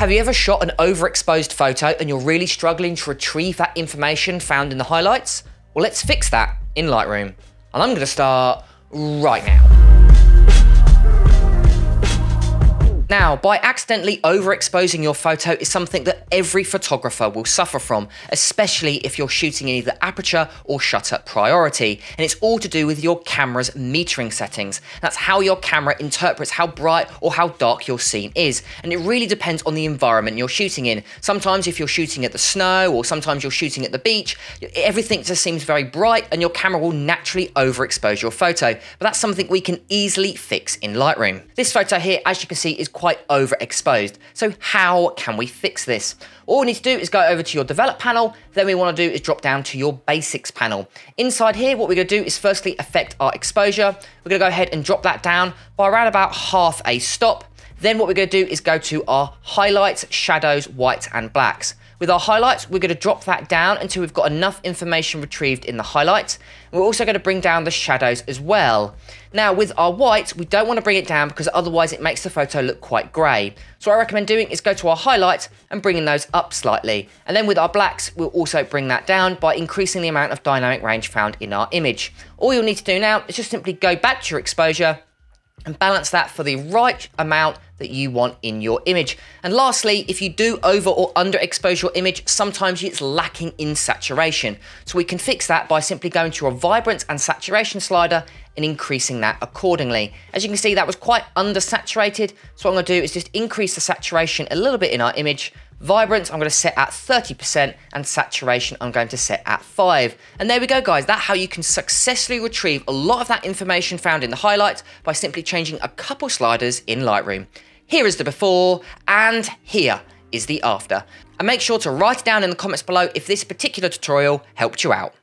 Have you ever shot an overexposed photo and you're really struggling to retrieve that information found in the highlights? Well, let's fix that in Lightroom. And I'm gonna start right now. Now, by accidentally overexposing your photo is something that every photographer will suffer from, especially if you're shooting in either aperture or shutter priority. And it's all to do with your camera's metering settings. That's how your camera interprets how bright or how dark your scene is. And it really depends on the environment you're shooting in. Sometimes if you're shooting at the snow or sometimes you're shooting at the beach, everything just seems very bright and your camera will naturally overexpose your photo. But that's something we can easily fix in Lightroom. This photo here, as you can see, is quite overexposed. So how can we fix this? All we need to do is go over to your Develop panel, then we want to do is drop down to your Basics panel. Inside here, what we're going to do is firstly affect our exposure. We're going to go ahead and drop that down by around about half a stop. Then what we're going to do is go to our Highlights, Shadows, Whites and Blacks. With our highlights, we're going to drop that down until we've got enough information retrieved in the highlights. We're also going to bring down the shadows as well. Now, with our whites, we don't want to bring it down because otherwise it makes the photo look quite grey. So what I recommend doing is go to our highlights and bringing those up slightly. And then with our blacks, we'll also bring that down by increasing the amount of dynamic range found in our image. All you'll need to do now is just simply go back to your exposure and balance that for the right amount that you want in your image. And lastly, if you do over or underexpose your image, sometimes it's lacking in saturation. So we can fix that by simply going to our vibrance and saturation slider and increasing that accordingly. As you can see, that was quite undersaturated. So what I'm gonna do is just increase the saturation a little bit in our image. Vibrance, I'm gonna set at 30% and saturation, I'm going to set at 5%. And there we go, guys. That's how you can successfully retrieve a lot of that information found in the highlights by simply changing a couple sliders in Lightroom. Here is the before and here is the after. And make sure to write it down in the comments below if this particular tutorial helped you out.